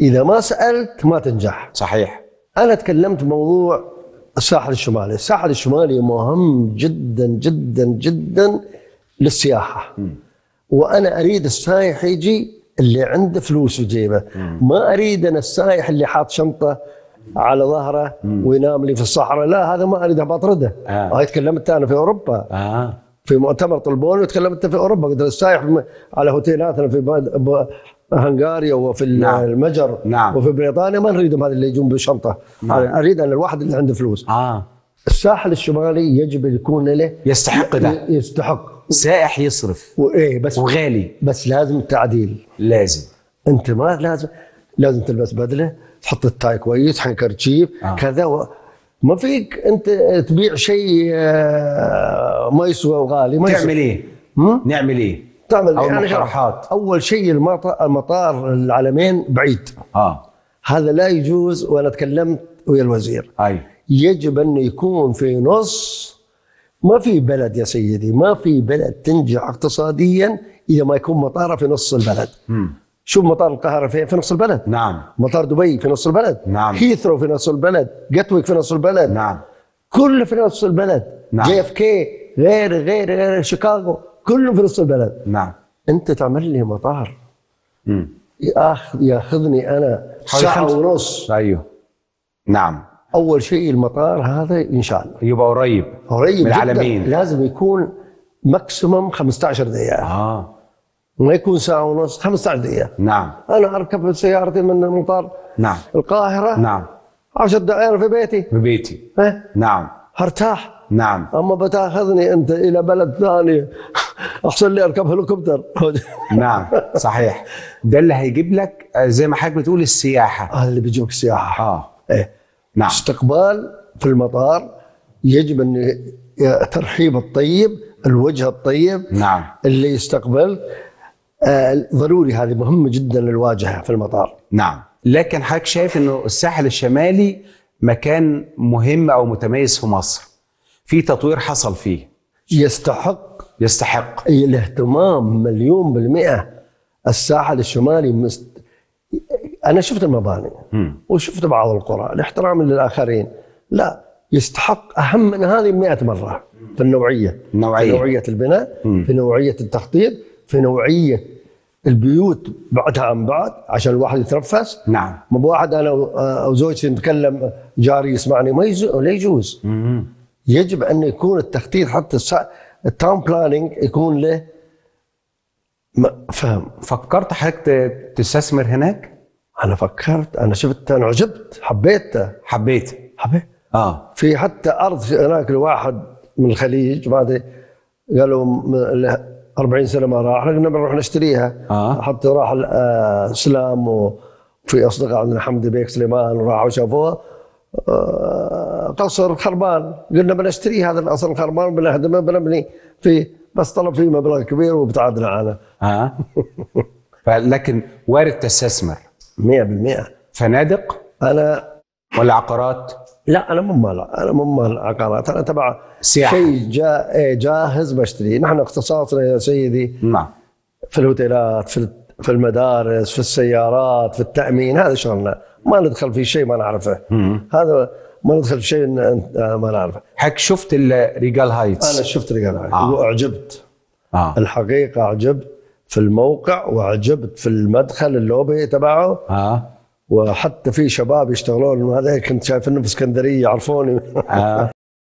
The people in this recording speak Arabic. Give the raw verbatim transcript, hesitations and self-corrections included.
إذا ما سألت ما تنجح. صحيح. أنا تكلمت بموضوع الساحل الشمالي، الساحل الشمالي مهم جدا جدا جدا للسياحة. م. وأنا أريد السايح يجي اللي عنده فلوس وجيبه، ما أريد أنا السايح اللي حاط شنطة على ظهره م. وينام لي في الصحراء، لا هذا ما أريده بطرده. آه. هاي تكلمت أنا في أوروبا. آه. في مؤتمر طلبوني وتكلمت في أوروبا، قلت السايح على هوتيلاتنا في هنغاريا وفي نعم. المجر نعم. وفي بريطانيا ما نريدهم هذا اللي يجون بشنطه. نعم. يعني أريد أن الواحد اللي عنده فلوس. آه. الساحل الشمالي يجب يكون له يستحق ده، يستحق سائح يصرف وايه بس وغالي، بس لازم التعديل، لازم انت ما لازم لازم تلبس بدله، تحط التاي كويس، حنكرتشيف آه. كذا و... ما فيك انت تبيع شيء ما يسوى وغالي. ما تعمل ايه؟ نعمل ايه؟ تعمل او يعني مقترحات. اول شيء المطار العلمين بعيد. اه هذا لا يجوز، وانا تكلمت ويا الوزير. اي يجب انه يكون في نص. ما في بلد يا سيدي، ما في بلد تنجح اقتصاديا اذا ما يكون مطاره في نص البلد. م. شوف مطار القاهرة في في نص البلد. نعم. مطار دبي في نص البلد. نعم. هيثرو في نص البلد، قتويك في نص البلد. نعم. كله في نص البلد. نعم. جي اف كي غير غير غير شيكاغو كله في نص البلد. نعم. أنت تعمل لي مطار. امم. ياخذ ياخذني أنا ساعة ونص. أيوه. نعم. أول شيء المطار هذا إن شاء الله يبقى قريب. قريب من العالمين. لازم يكون ماكسيموم خمسة عشر دقيقة. آه. ما يكون ساعة ونص، خمسة عشر دقيقة. نعم. أنا أركب سيارتي من مطار نعم القاهرة نعم عشر دقائق في بيتي. في بيتي. ها؟ نعم. هرتاح. نعم. أما بتاخذني أنت إلى بلد ثاني أحسن لي أركب هليكوبتر. نعم صحيح. ده اللي هيجيب لك زي ما حضرتك بتقول السياحة. هذا اللي بيجيب لك السياحة. آه. إيه. نعم. استقبال في المطار يجب أن ترحيب الطيب، الوجه الطيب. نعم. اللي يستقبل آه ضروري، هذه مهمة جدا للواجهة في المطار. نعم. لكن حضرتك شايف انه الساحل الشمالي مكان مهم او متميز في مصر، في تطوير حصل فيه، يستحق يستحق الاهتمام مليون بالمئة. الساحل الشمالي مست... انا شفت المباني م. وشفت بعض القرى، الاحترام للاخرين لا يستحق اهم من هذه مئة مرة في النوعية. نوعية. في نوعية البناء، م. في نوعية التخطيط، في نوعية البيوت بعدها عن بعض عشان الواحد يتنفس. نعم. ما بواحد انا وزوجتي نتكلم جاري يسمعني، ما لا يجوز. مم. يجب ان يكون التخطيط حتى التاون بلاننج يكون له فهم. فكرت حضرتك تستثمر هناك؟ انا فكرت، انا شفت، انا عجبت، حبيته حبيته حبيت. اه في حتى ارض هناك لواحد من الخليج، بعد قالوا أربعين سنة ما راح، لكن بنروح نشتريها. آه. حتى راح الاسلام وفي اصدقاء عندنا حمدي بيك سليمان وراحوا شافوها. آه قصر خربان، قلنا بنشتري هذا القصر الخربان بنهدمه بنبني فيه، بس طلب فيه مبلغ كبير وبتعادل عنه. اه فلكن وارد تستثمر مئة بالمئة. فنادق؟ انا ولا عقارات؟ لا انا مو مال، انا مو مال عقارات، انا تبع شيء جا جاهز بشتري. نحن اختصاصنا يا سيدي نعم في الهوتيلات، في في المدارس، في السيارات، في التامين، هذا شغلنا، ما ندخل في شيء ما نعرفه. مم. هذا ما ندخل في شيء ما نعرفه. حك شفت ريجال هايتس؟ انا شفت ريجال هايتس. آه. واعجبت. آه. الحقيقه اعجبت في الموقع، واعجبت في المدخل اللوبي تبعه. آه. وحتى في شباب يشتغلون، هذا كنت شايف انه في اسكندريه يعرفوني.